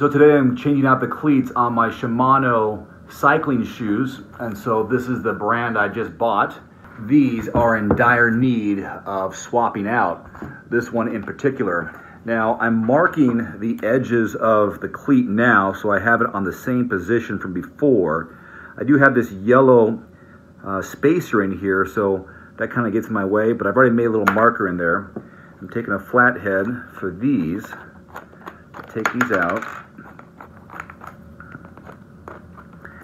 So today I'm changing out the cleats on my Shimano cycling shoes, and so this is the brand I just bought. These are in dire need of swapping out, this one in particular. Now I'm marking the edges of the cleat now, so I have it on the same position from before. I do have this yellow spacer in here, so that kind of gets in my way, but I've already made a little marker in there. I'm taking a flathead for these, take these out,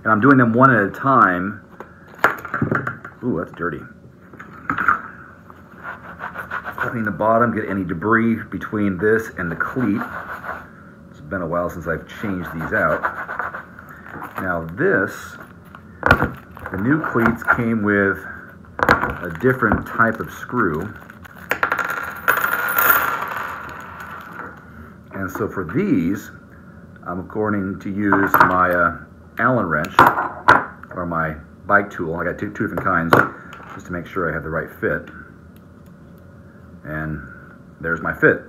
and I'm doing them one at a time. Ooh, that's dirty. Cutting the bottom, get any debris between this and the cleat. It's been a while since I've changed these out. Now this, the new cleats came with a different type of screw. And so for these, I'm going to use my Allen wrench or my bike tool. I got two different kinds just to make sure I have the right fit. And there's my fit.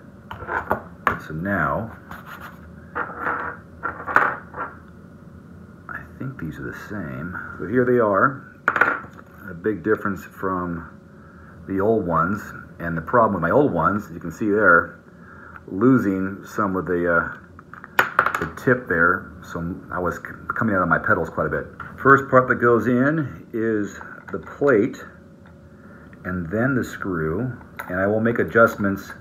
So now, I think these are the same. So here they are. A big difference from the old ones. And the problem with my old ones, as you can see there, losing some of the tip there, so I was coming out of my pedals quite a bit. First part that goes in is the plate and then the screw, and I will make adjustments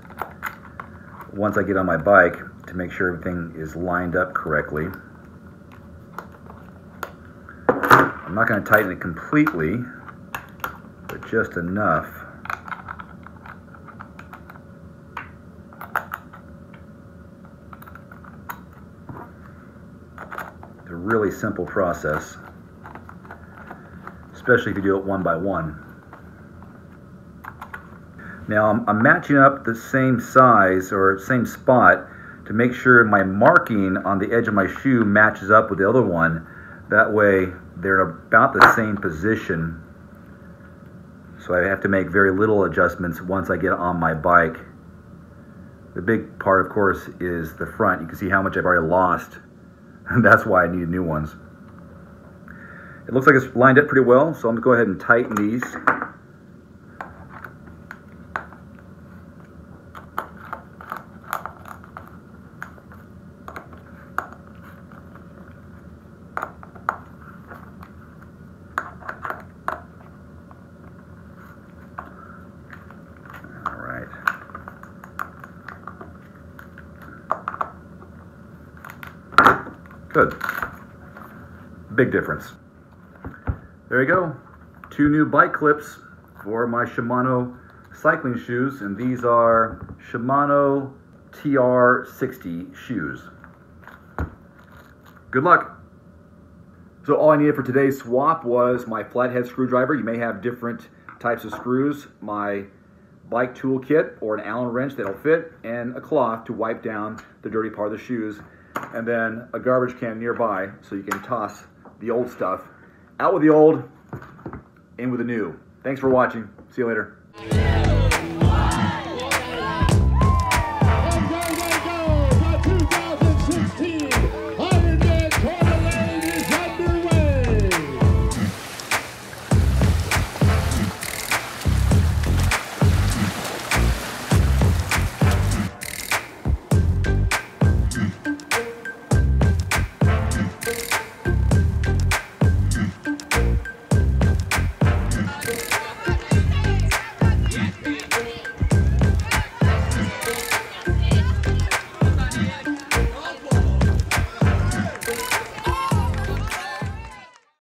once I get on my bike to make sure everything is lined up correctly. I'm not going to tighten it completely, but just enough. Really simple process, especially if you do it one by one. Now I'm matching up the same size or same spot to make sure my marking on the edge of my shoe matches up with the other one. That way they're about the same position, so I have to make very little adjustments once I get on my bike. The big part, of course, is the front. You can see how much I've already lost. And that's why I needed new ones. It looks like it's lined up pretty well, so I'm going to go ahead and tighten these. All right. Good. Big difference. There you go. Two new bike clips for my Shimano cycling shoes, and these are Shimano TR60 shoes. Good luck. So all I needed for today's swap was my flathead screwdriver. You may have different types of screws, my bike tool kit or an Allen wrench that'll fit, and a cloth to wipe down the dirty part of the shoes, and then a garbage can nearby so you can toss the old stuff. Out with the old, in with the new. Thanks for watching. See you later.